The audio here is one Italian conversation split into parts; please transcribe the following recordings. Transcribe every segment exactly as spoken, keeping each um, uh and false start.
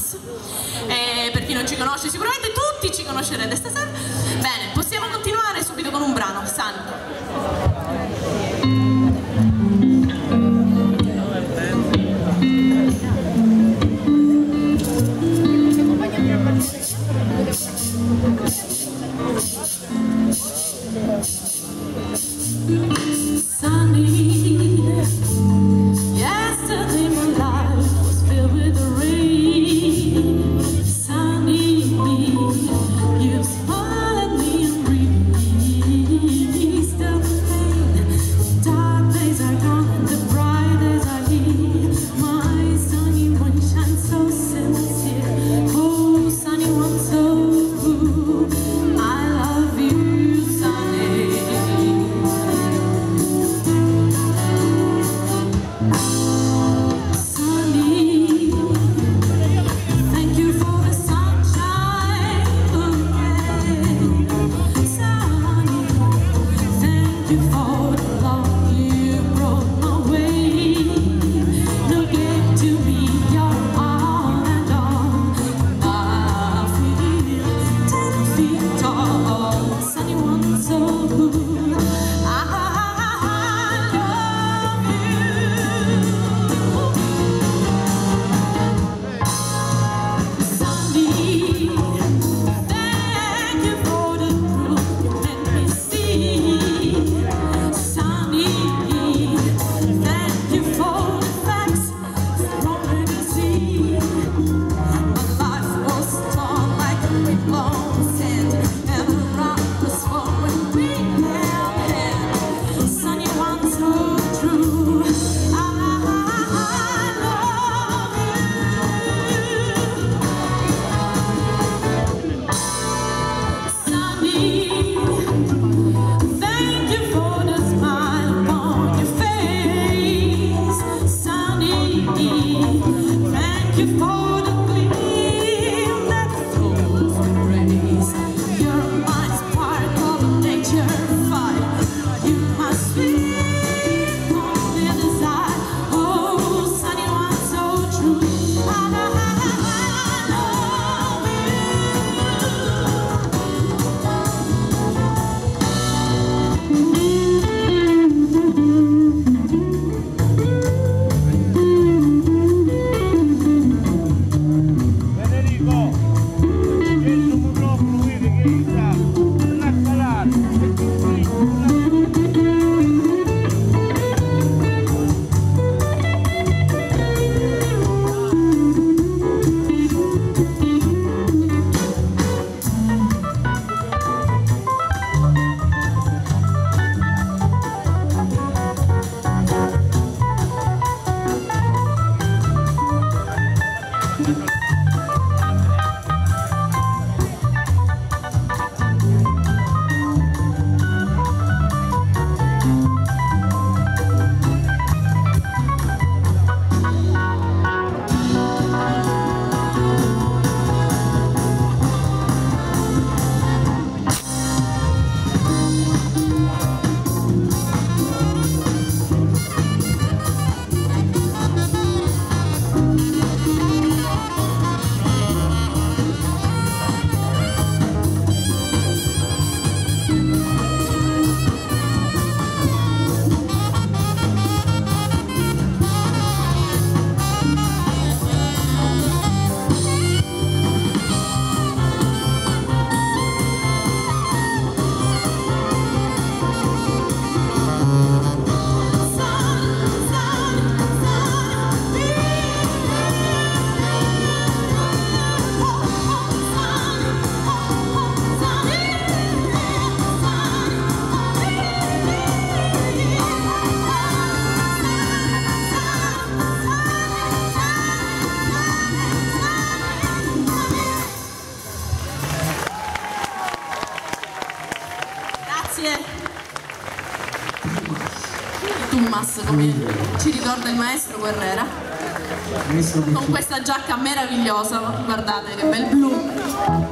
Thomas. E per chi non ci conosce, sicuramente tutti ci conoscerete stasera. Bene, possiamo continuare subito con un brano, Santo. Come ci ricorda il maestro Guerrera, con questa giacca meravigliosa, guardate che bel blu,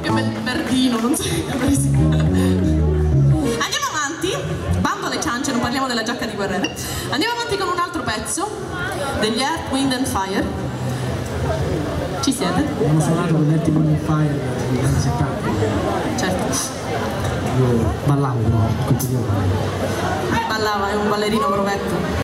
che bel verdino, non so che capisco. Andiamo avanti, bando alle ciance, non parliamo della giacca di Guerrera, andiamo avanti con un altro pezzo degli Earth, Wind and Fire. Ci siete? Abbiamo suonato con Earth, Wind and Fire negli anni settanta. Certo. Io ballavo però, continuavo. Ballava, è un ballerino provetto.